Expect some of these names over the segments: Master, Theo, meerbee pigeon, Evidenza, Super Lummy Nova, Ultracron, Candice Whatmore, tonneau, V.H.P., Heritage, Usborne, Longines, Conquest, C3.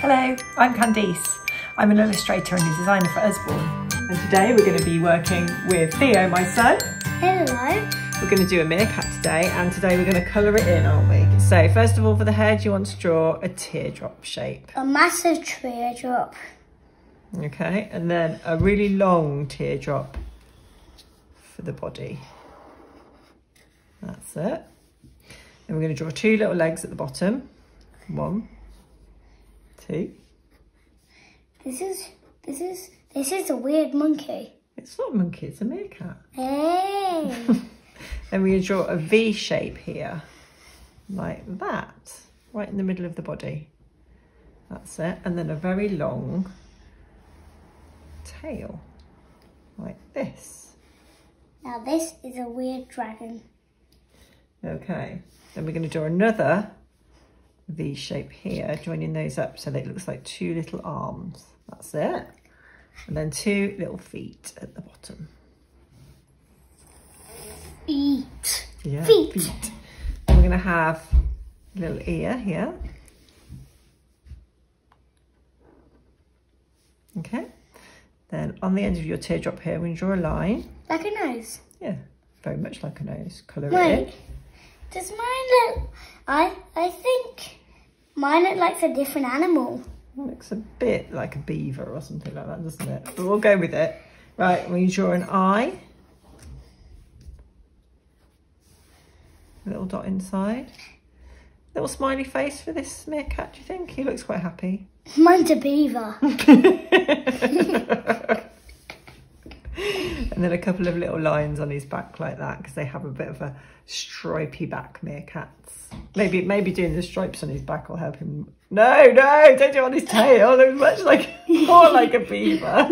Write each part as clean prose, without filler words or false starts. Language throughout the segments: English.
Hello, I'm Candice. I'm an illustrator and a designer for Usborne. And today we're going to be working with Theo, my son. Hello. We're going to do a meerkat today, and today we're going to colour it in, aren't we? So first of all, for the head, you want to draw a teardrop shape. A massive teardrop. Okay, and then a really long teardrop for the body. That's it. Then we're going to draw two little legs at the bottom. One, two. This is a weird monkey. It's not a monkey, it's a meerkat. Hey! Then we're going to draw a V shape here, like that, right in the middle of the body. That's it. And then a very long tail, like this. Now this is a weird dragon. Okay, then we're going to draw another V shape here, joining those up so that it looks like two little arms. That's it. And then two little feet at the bottom. Feet. Yeah, feet. And we're going to have a little ear here. Okay. Then on the end of your teardrop here, we're going to draw a line. Like a nose. Yeah, very much like a nose. Colour it in. Does mine look... I think mine looks like a different animal. It looks a bit like a beaver or something like that, doesn't it? But we'll go with it. Right, we draw an eye. A little dot inside. Little smiley face for this meerkat, do you think? He looks quite happy. Mine's a beaver. And then a couple of little lines on his back like that, because they have a bit of a stripy back, meerkats. Maybe doing the stripes on his back will help him. No, don't do it on his tail. It was much like, more like a beaver.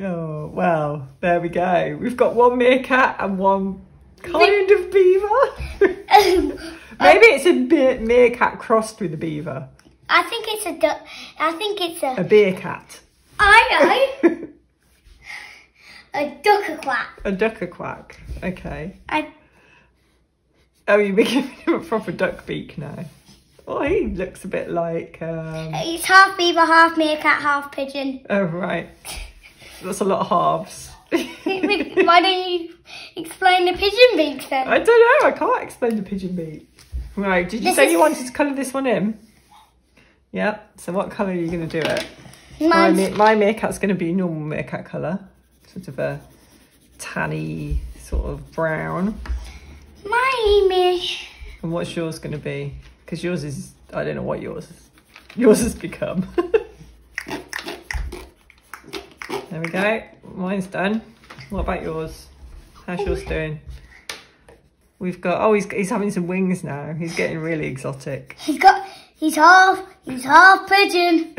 Oh, well, there we go. We've got one meerkat and one kind of beaver. Maybe it's a meerkat crossed with a beaver. I think it's a duck. I think it's a beer cat. I know. A duckerquack. A duckerquack. Okay. Oh, you're giving him a proper duck beak now. Oh, he looks a bit like. He's half beaver, half meerkat, half pigeon. Oh right. That's a lot of halves. Why don't you explain the pigeon beak then? I don't know. I can't explain the pigeon beak. Right. Did you say you wanted to colour this one in? Yep, so what colour are you going to do it? My meerkat's going to be normal meerkat colour. Sort of a tanny, sort of brown. My image. And what's yours going to be? Because yours is, I don't know what yours is. Yours has become. There we go. Mine's done. What about yours? How's yours doing? We've got, oh, he's having some wings now. He's getting really exotic. He's half pigeon.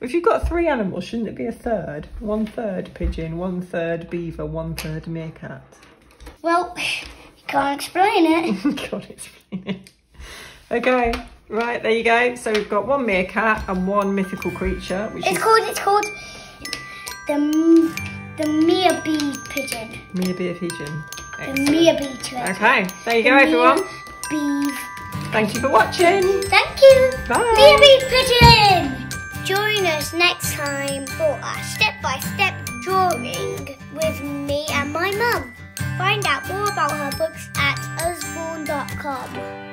If you've got three animals, shouldn't it be a third? One third pigeon, one third beaver, one third meerkat. Well, you can't explain it. You can't explain it. Okay, right, there you go. So we've got one meerkat and one mythical creature. Which it's called the meerbee pigeon. Meerbee pigeon. Excellent. The meerbee pigeon. Okay, there you go, everyone. Thank you for watching. Thank you. Bye. Baby pigeon. Join us next time for our step-by-step drawing with me and my mum. Find out more about her books at usborne.com.